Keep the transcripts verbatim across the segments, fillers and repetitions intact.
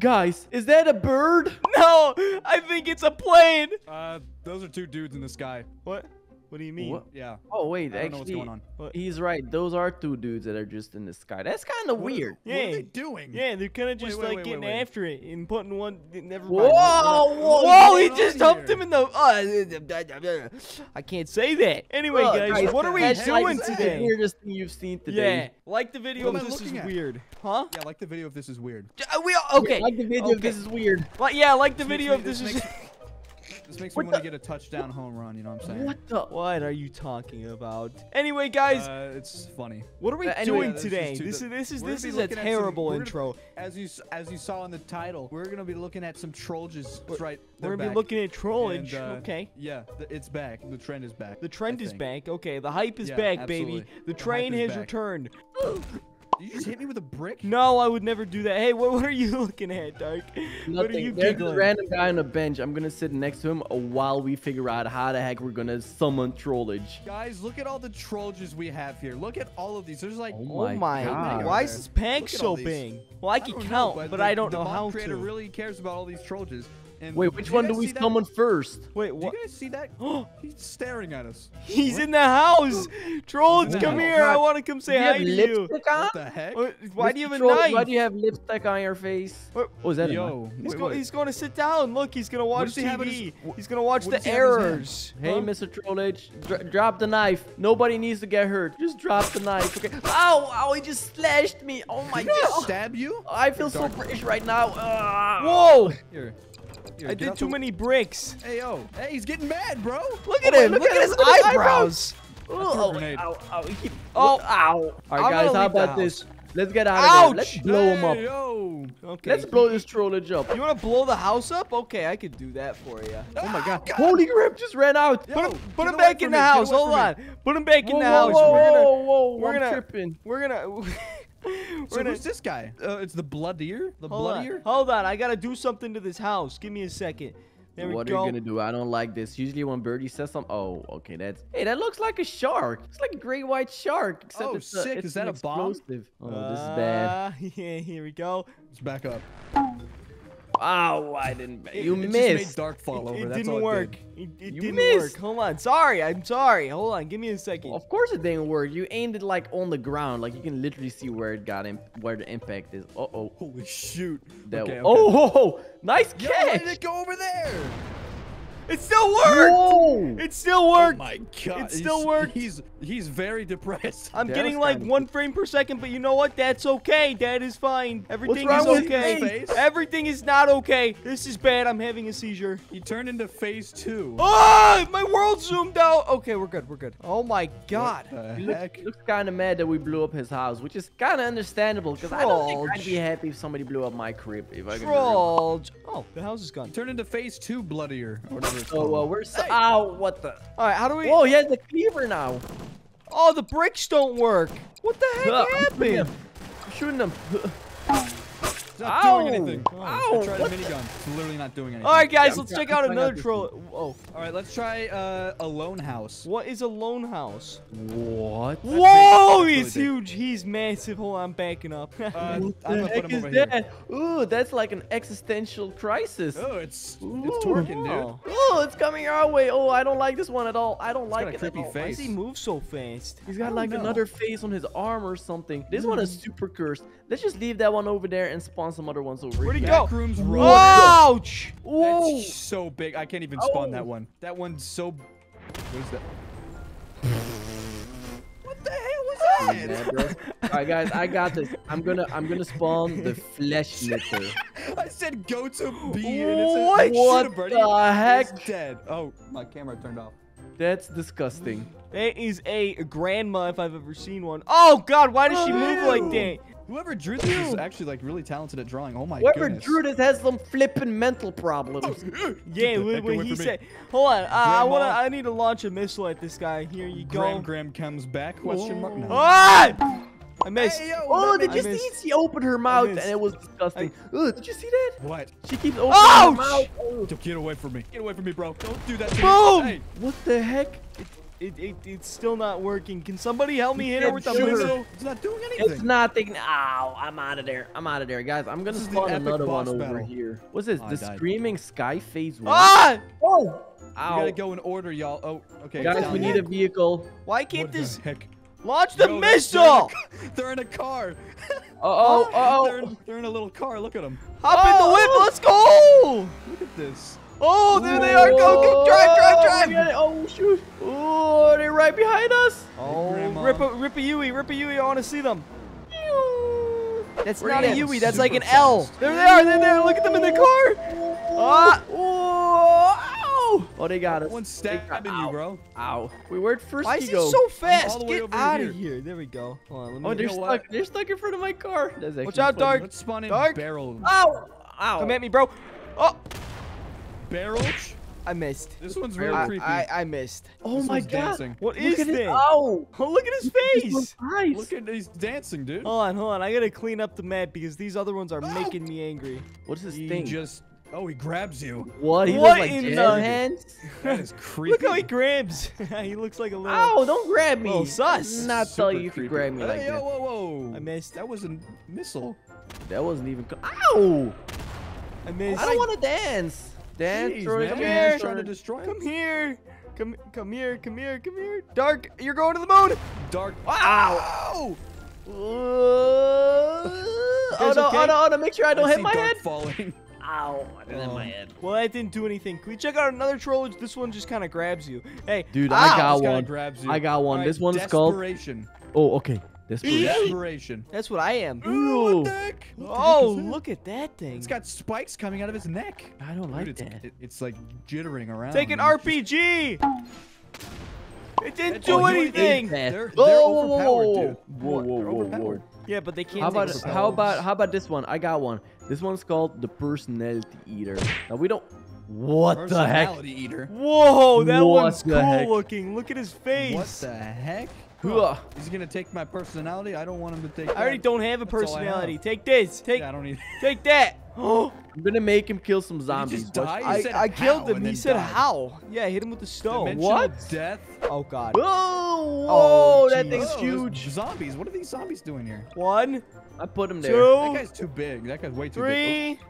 Guys, is that a bird? No, I think it's a plane. Uh, those are two dudes in the sky. What? What do you mean? What? Yeah. Oh, wait. I don't actually, know what's going on. What? He's right. Those are two dudes that are just in the sky. That's kind of weird. Is, yeah. What are they doing? Yeah, they're kind of just wait, wait, like wait, getting wait, wait. after it and putting one. Never mind. Whoa, whoa, whoa. He just dumped him in the. Uh, I can't say that. Anyway, well, guys, guys, what are we that's doing like today? The weirdest thing you've seen today. Yeah. Like the video if this is at? weird. Huh? Yeah, like the video if this is weird. Uh, we okay. Yeah, like the video okay. if this is weird. Like, yeah, like the video if this is. This makes me want to get a touchdown home run, you know what I'm saying? What the? What are you talking about? Anyway, guys. Uh, it's funny. What are we uh, doing yeah, today? This, this is this is this is a terrible some, intro. Gonna, as you as you saw in the title, we're gonna be looking at some Trollges. That's right. We're gonna back. be looking at Trollge. Uh, okay. Yeah, the, it's back. The trend is back. The trend is back. Okay, the hype is yeah, back, absolutely. baby. The, the train has back. returned. Did you just hit me with a brick? No, I would never do that. Hey, what, what are you looking at, Dark? Nothing. What are you There's giggling? There's a random guy on a bench. I'm going to sit next to him while we figure out how the heck we're going to summon Trollge. Guys, look at all the Trollges we have here. Look at all of these. There's like... Oh, my, oh my God. Why is this pack so big? Well, I can I count, know, but, but I don't the, know the how creator to. creator really cares about all these Trollges. And Wait, which one do we summon that? first? Wait, what? Do you guys see that? He's staring at us. He's what? in the house. Trolls, no, come no, here. No. I want to come say do hi to you. On? What the heck? Why Mister do you have a knife? Why do you have lipstick on your face? What was oh, that? Yo, he's, wait, go wait. he's going to sit down. Look, he's going to watch T V. His, he's going to watch the errors. Hey, huh? Mister Trollge, dr drop the knife. Nobody needs to get hurt. Just drop the knife. Okay. Ow! Ow! He just slashed me. Oh my God! Did he stab you? I feel so British right now. Whoa! Here, I did too many bricks. Hey, yo. Hey, he's getting mad, bro. Look at oh, him. Look, look at his, his eyebrows. eyebrows. Oh, ow, ow. Keep, oh, ow. All right, guys, how about this? Let's get out Ouch. of there. Let's blow hey, him up. Yo. Okay. Let's blow this Trollge up. You want to blow the house up? Okay, I could do that for you. Oh, my God. God. Holy grip just ran out. Yo, put him, put him back in the house. Hold on. Put him back in the house. Whoa, whoa, whoa. I'm tripping. We're going to... We're so gonna, who's this guy? Uh, it's the bloodier. The hold bloodier. On, hold on, I gotta do something to this house. Give me a second. There what we go. Are you gonna do? I don't like this. Usually when Birdie says something, oh, okay, that's. Hey, that looks like a shark. It's like a great white shark. Except oh, it's sick! A, it's Is that a bomb? Explosive. Oh, uh, this is bad. Yeah, here we go. Let's back up. Wow, I didn't. It, you it missed. Just made dark fall over. It, it that's didn't all it work. Did. It, it you didn't missed. work. Hold on. Sorry. I'm sorry. Hold on. Give me a second. Well, of course it didn't work. You aimed it like on the ground. Like you can literally see where it got in, where the impact is. Uh oh. Holy shoot. That okay, okay. Oh, oh, nice catch. Yeah, why did it go over there? It still worked. Whoa. It still worked. Oh my God. It still he's, worked. He's he's very depressed. I'm that getting like one deep. frame per second, but you know what? That's okay. That is fine. Everything is okay. Everything is not okay. This is bad. I'm having a seizure. He turned into phase two. Oh, my world zoomed out. Okay, we're good. We're good. Oh my God. He looks, looks kind of mad that we blew up his house, which is kind of understandable because I don't think I'd be happy if somebody blew up my crib. If I Trollge. Oh, the house is gone. Turned into phase two, bloodier. Or whatever. Oh, well, we're so. Hey. Ow, what the? All right, how do we. Whoa, he has the cleaver now. Oh, the bricks don't work. What the heck uh, happened? I'm shooting them. It's not Ow. doing anything. Oh, Ow. I tried what a minigun. It's literally not doing anything. All right, guys, yeah, let's check out another troll. Oh. All right, let's try uh, a lone house. What is a lone house? What? That's Whoa, big. he's really huge. Big. He's massive. Hold on, I'm backing up. uh, I'm gonna put him over is here. That? Ooh, that's like an existential crisis. Oh, it's Ooh. it's twerking, dude. Oh, it's coming our way. Oh, I don't like this one at all. I don't it's like got a it. Creepy at all. Face. Why does he move so fast? He's got like know. another face on his arm or something. This mm. one is super cursed. Let's just leave that one over there and spawn some other ones over here. Where'd he go? Ouch! Whoa. That's so big. I can't even spawn oh. that one. That one's so... What is that? What the hell was that? All right, guys, I got this. I'm gonna, I'm gonna spawn the flesh litter. I said go to B, and it said what, what the heck? Dead. Oh, my camera turned off. That's disgusting. That is a grandma if I've ever seen one. Oh God, why does oh, she move ew. like that? Whoever drew this is actually like really talented at drawing. Oh my god. Whoever goodness. drew this has some flippin' mental problems. Yeah, what, what he said. Hold on, uh, I wanna, I need to launch a missile at this guy. Here you go. Graham, Graham comes back. Question mark. No. Ah! I missed. Hey, yo, oh, did you I see? Missed. She opened her mouth and it was disgusting. I, Ugh, did you see that? What? She keeps opening oh, her mouth. Oh. Get away from me. Get away from me, bro. Don't do that to me. Boom! Hey. What the heck? It, It, it, it's still not working. Can somebody help me hit it with the missile? It's not doing anything. It's nothing. Ow, I'm out of there. I'm out of there, guys. I'm going to spawn another one battle. over here. What's this? I the died. Screaming Sky Phase one? Ah! Oh! Ow. We got to go in order, y'all. Oh, okay. Guys, we need a vehicle. Why can't what this... The Launch the Yo, missile! They're in a car. Uh-oh, uh-oh. They're in, they're in a little car. Look at them. Hop oh, in the whip. Oh. Let's go. Look at this. Oh, there Whoa. they are. Go, go, drive, drive, drive. Oh, shoot. Oh, they're right behind us. Oh, rip a Yui, rip a Yui. I want to see them. That's We're not a Yui. That's like an fast. L. There they are. They're there. Look at them in the car. Ah. Oh, oh, they got us. One stabbing you, bro. Ow. We weren't first. Why is he go. so fast? Get out of here. here. There we go. Hold on, let me oh, they're stuck. What? They're stuck in front of my car. Watch out, Dark. Let's spawn in Dark. Barrel. Ow. Ow. Come at me, bro. Oh. Barrel? I missed. This one's real I, creepy. I, I missed. Oh this my god. Dancing. What is this? His... Oh, look at his face. Nice. Look at he's dancing, dude. Hold on, hold on. I gotta clean up the map because these other ones are oh. making me angry. What's this he thing? Just oh, he grabs you. What? He what looks like in the hands? That is creepy. Look how he grabs. He looks like a little. Oh, don't grab me. Oh, sus. Not so you can grab me hey, like yo, that. Whoa, whoa. I missed. That was a missile. That wasn't even. Ow! I missed. I don't want to dance. Dance, Jeez, Troy, come here. Trying to destroy come here. Come, come here. Come here. Come here. Dark, you're going to the moon. Dark. Wow. Uh, oh, no, okay? oh, no, oh, no. Make sure I don't I hit my Dark head. falling. Ow. I didn't um, hit my head. Well, that didn't do anything. Can we check out another troll? This one just kind of grabs you. Hey. Dude, ow. I got one. Grabs you. I got one. Right, this one's called. Desperation. Oh, okay. Desperation. That's what I am. Ooh, what the heck? What the oh, heck look at that thing. It's got spikes coming out of its neck. I don't like Dude, that. It's, it, it's like jittering around. Take an R P G. Just... It didn't oh, do anything. They're, they're whoa, overpowered, dude. Whoa, whoa, whoa, whoa. Yeah, but they can't. How about how about how about this one? I got one. This one's called the Personality Eater. Now we don't. What the heck? Eater. Whoa, that what one's cool heck? looking. Look at his face. What the heck? Huh. He's gonna take my personality. I don't want him to take. I that. already don't have a That's personality. Have. Take this. Take. Yeah, I don't need. Take that. Oh, I'm gonna make him kill some zombies. He just died? I, he said I killed him. He said died. how? Yeah, I hit him with the stone. Dimensional what? Death. Oh god. Whoa! Oh, geez. that thing's Whoa, huge. Zombies. What are these zombies doing here? One. I put him there. Two. That guy's too big. That guy's way too three. big. Three.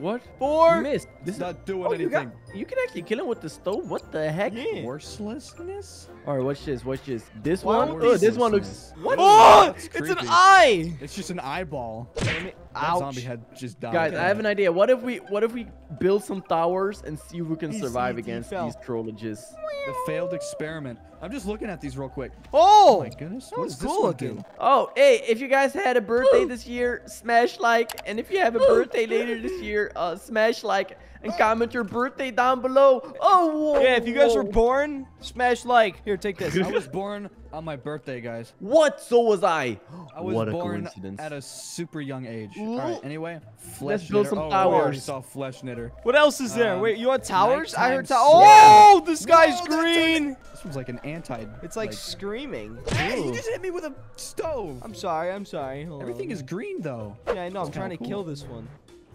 What? Four. You missed. This is not doing oh, anything. You, got, you can actually kill him with the stove. What the heck? Yeah. Worthlessness? All right, watch this. Watch this. This wow, one. Oh, this one looks. What? Oh, it's creepy. an eye. It's just an eyeball. That Ouch. zombie had just died. Guys, I have an idea. What if we? What if we build some towers and see if we can survive against these trollages? The failed experiment. I'm just looking at these real quick. Oh, oh my goodness. That what was is cool this looking? Oh, hey, if you guys had a birthday this year, smash like. And if you have a birthday later this year, uh, smash like and comment your birthday down below. Oh, whoa, yeah, if you guys whoa. were born, smash like. Here, take this. I was born on my birthday, guys. What? So was I. I was what a born coincidence. at a super young age. All right, anyway, flesh Let's build knitter. some towers. Oh, I already saw flesh knitter. What else is there? Um, Wait, you want towers? I heard towers. Oh, this guy's no, green. This one's like an anti. It's like, like screaming. Hey, you just hit me with a stove. I'm sorry. I'm sorry. Hold Everything on. is green, though. Yeah, I know. It's I'm trying to cool. kill this one.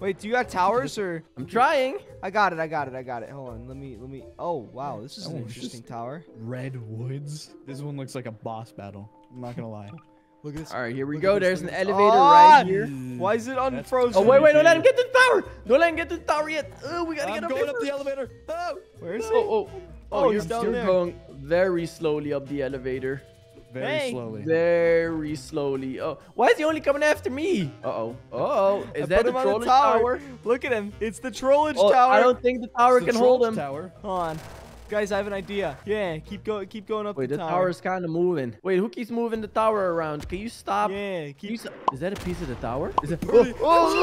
Wait, do you got towers or? I'm trying. I got it. I got it. I got it. Hold on. Let me. Let me. Oh wow, this is that an interesting tower. Red woods. This one looks like a boss battle. I'm not gonna lie. Look at this. All right, here we Look go. There's an elevator oh, right here. Why is it unfrozen? That's oh wait, wait. Don't let him get to the tower. Don't let him get to the tower yet. Oh, we gotta I'm get up going up the elevator. Oh, where is he? Oh, oh, oh, oh you're, down you're there. going very slowly up the elevator. Very hey. slowly. Very slowly. Oh, why is he only coming after me? Uh-oh. Uh-oh. Is I that the Trollge tower? tower? Look at him. It's the Trollge oh, tower. I don't think the tower it's can the hold him. Tower. Hold on. Guys, I have an idea. Yeah, keep going keep going up Wait, the, the tower. Wait, the tower's kind of moving. Wait, who keeps moving the tower around? Can you stop? Yeah, keep... You stop? Is that a piece of the tower? Is it... Oh, oh,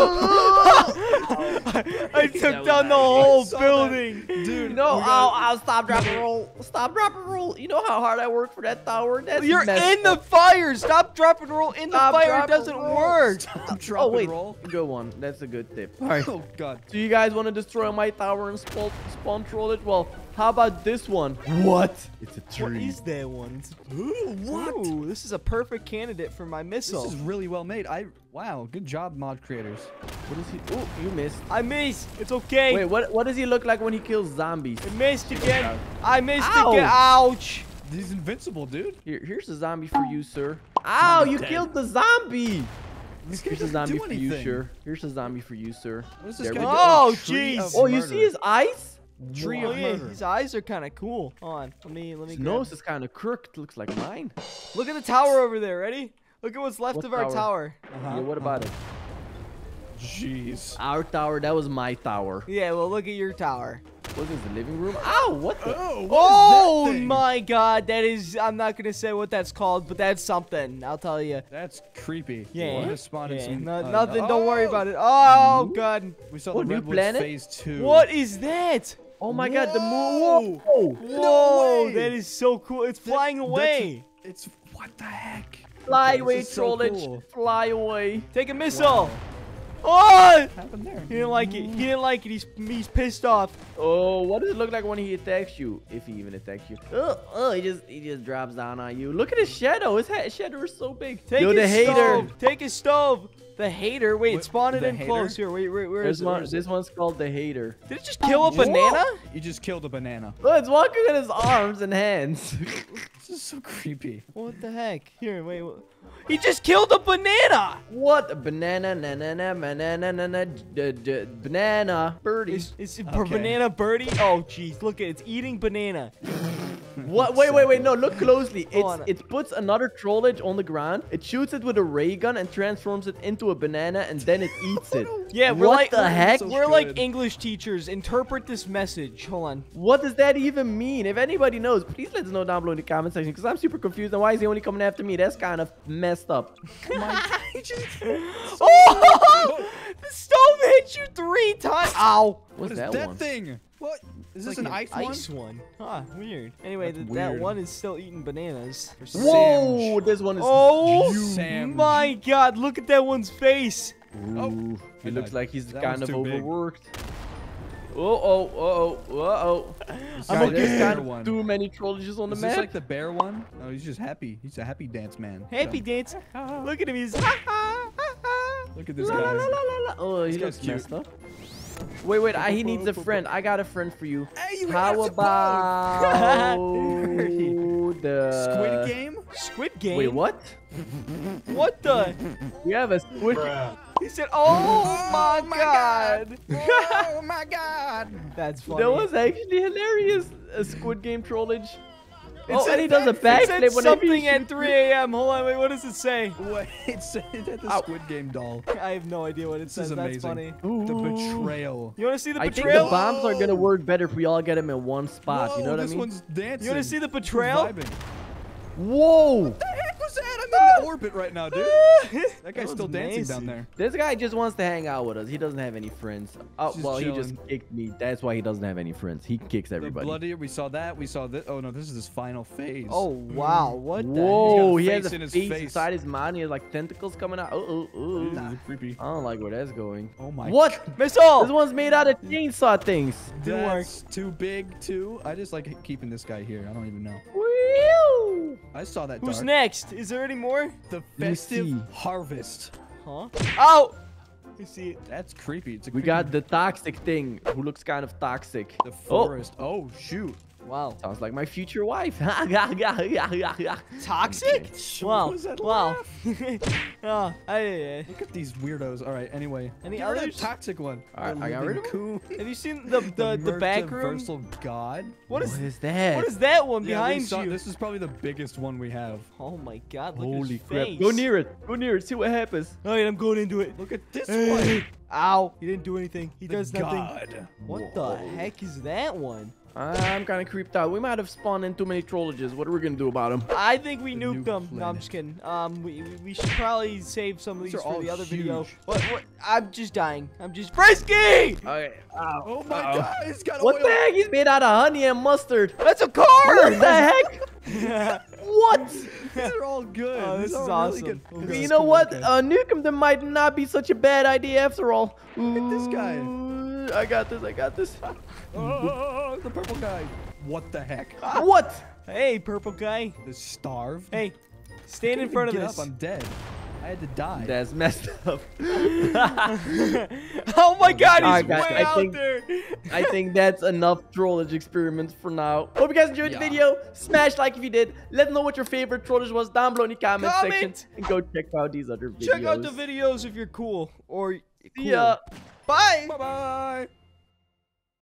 oh, oh. I, I took down the whole building. That. Dude, no, I'll, I'll stop, drop, and roll. Stop, drop, and roll. You know how hard I work for that tower? That's You're in up. the fire. Stop, drop, and roll in stop, the fire. It doesn't roll. work. Stop, drop, oh, wait. and roll. Good one. That's a good tip. All right. Oh, God. Do you guys want to destroy my tower and spawn, spawn troll it? Well... How about this one? What? It's a tree. What is that one? Ooh, what? Ooh, this is a perfect candidate for my missile. This is really well made. I Wow, good job, mod creators. What is he? Oh, you missed. I missed. It's okay. Wait, what what does he look like when he kills zombies? I missed again. I missed Ow. again. Ouch. He's invincible, dude. Here, here's a zombie for you, sir. Ow, I'm you dead. killed the zombie. This here's a zombie for anything. you, sir. Here's a zombie for you, sir. What is this guy? Oh, jeez. Oh, you see his eyes? Tree of murder. His eyes are kind of cool. Hold on. Let me, let me. His nose is kind of crooked. Looks like mine. Look at the tower over there. Ready? Look at what's left what of our tower. tower. Uh-huh. Yeah, what about it? Jeez. Our tower. That was my tower. Yeah, well, look at your tower. What is the living room? Ow, what the? Oh, what oh is that thing? My God. That is, I'm not going to say what that's called, but that's something. I'll tell you. That's creepy. Yeah. Well, I just spawned yeah. some, no, uh, nothing. Oh. Don't worry about it. Oh, Ooh. God. We saw what, the Redwood Phase two. What is that? Oh, my Whoa. God. The moon. Whoa. Whoa. No, that is so cool. It's that, flying away. A, it's, what the heck? Fly away, Trollge. So cool. Fly away. Take a missile. Wow. Oh! What happened there? He didn't like it. He didn't like it. He's, he's pissed off. Oh, what does it look like when he attacks you? If he even attacks you. Oh, oh, he just he just drops down on you. Look at his shadow. His, his shadow is so big. Take Yo, his the stove. Hater. Take his stove. The hater. Wait, what, spawn it in hater? close. Here, wait, wait, where There's is one, it? This one's called the hater. Did it just kill a Whoa. banana? You just killed a banana. Look, it's walking with his arms and hands. This is so creepy. What the heck? Here, wait. What? He just killed a banana. What? Banana, banana, banana, banana, banana, birdie. Is, is it okay. banana birdie? Oh, jeez. Look at it. It's eating banana. What? Wait, wait, wait. No, look closely. It's, it puts another Trollge on the ground. It shoots it with a ray gun and transforms it into a banana, and then it eats it. Yeah, we're what like, the heck? So we're good. like English teachers. Interpret this message. Hold on. What does that even mean? If anybody knows, please let us know down below in the comment section, because I'm super confused. And why is he only coming after me? That's kind of messed up. Oh! The stove hit you three times. Ow. What's what is that, that one? thing? What? Is this like an ice one? ice one? Huh, weird. Anyway, th weird. that one is still eating bananas. Whoa, this one is Oh, huge. my God. Look at that one's face. Ooh, oh, he looks God. like he's that kind of overworked. Big. Uh-oh, uh-oh, uh-oh. I'm okay. got too many Trollges on the map. Is this like the bear one? No, he's just happy. He's a happy dance man. Happy so. dance. Look at him. He's... Look at this la, guy. La, la, la, la. Oh, he this looks cute. Messed up. Wait, wait, I, he needs a friend. I got a friend for you. Hey, you How about the... Squid Game? Squid Game? Wait, what? What the? We have a Squid Game. He said, oh, oh my, my God. God. Oh, my God. That's funny. That was actually hilarious. A Squid Game Trollge. Oh, and he does a backflip when something at three A M Hold on, wait, what does it say? Wait, it said that the Ow. Squid Game doll. I have no idea what it this says. Is amazing. That's funny. Ooh. The betrayal. You want to see the betrayal? I think the bombs are gonna work better if we all get them in one spot. Whoa, you know what I mean? This one's dancing. You want to see the betrayal? Whoa! What the heck was that? I'm in the orbit right now, dude. That guy's that still dancing amazing. down there. This guy just wants to hang out with us. He doesn't have any friends. Oh, well, chilling. he just kicked me. That's why he doesn't have any friends. He kicks everybody. The bloodier, we saw that. We saw this. Oh, no, this is his final phase. Oh, wow. What Whoa, the Whoa, he has a face, in his face, face inside his mind. He has, like, tentacles coming out. Oh, oh, oh. Nah. Creepy. I don't like where that's going. Oh, my. What? Missile! This one's made out of chainsaw things. That's too big, too. I just like keeping this guy here. I don't even know. Wheel! I saw that. Who's dark. next? Is there any more? The festive harvest. Huh? Ow! You see it? That's creepy. It's a we creepy got the toxic thing, who looks kind of toxic. The forest. Oh, oh shoot. Wow. Sounds like my future wife. Toxic? Okay. Wow. What was that wow. oh, I, I, Look at these weirdos. All right. Anyway. Any yeah, other toxic one? All right. The I got rid of cool. Have you seen the the, the back room? God. What is, what is that? What is that one yeah, behind saw, you? This is probably the biggest one we have. Oh my God. Look Holy at his crap. Face. Go near it. Go near it. See what happens. All right. I'm going into it. Look at this hey. one. Ow. He didn't do anything. He the does nothing. God. What Whoa. the heck is that one? I'm kind of creeped out. We might have spawned in too many Trollges. What are we going to do about them? I think we the nuked them. Planet. No, I'm just kidding. Um, we, we should probably save some of these, these for the other huge. video. What, what? I'm just dying. I'm just... Frisky! Okay. Ow. Oh, my Uh-oh. God. He's got what oil. the heck? He's made out of honey and mustard. That's a car! What the heck? What? These are all good. Oh, this is awesome. Really oh, God, you know cool what? Uh, nuke them might not be such a bad idea after all. Look at this guy. I got this. I got this. Oh, the purple guy. What the heck? Ah, what? Hey, purple guy. The starved. Hey, stand in front of this. Up. I'm dead. I had to die. That's messed up. Oh my god, he's way I out think, there. I think that's enough Trollge experiments for now. Hope you guys enjoyed yeah. the video. Smash like if you did. Let us know what your favorite Trollge was down below in the comment, comment section. And go check out these other videos. Check out the videos if you're cool. Or cool. Yeah. Bye. Bye-bye.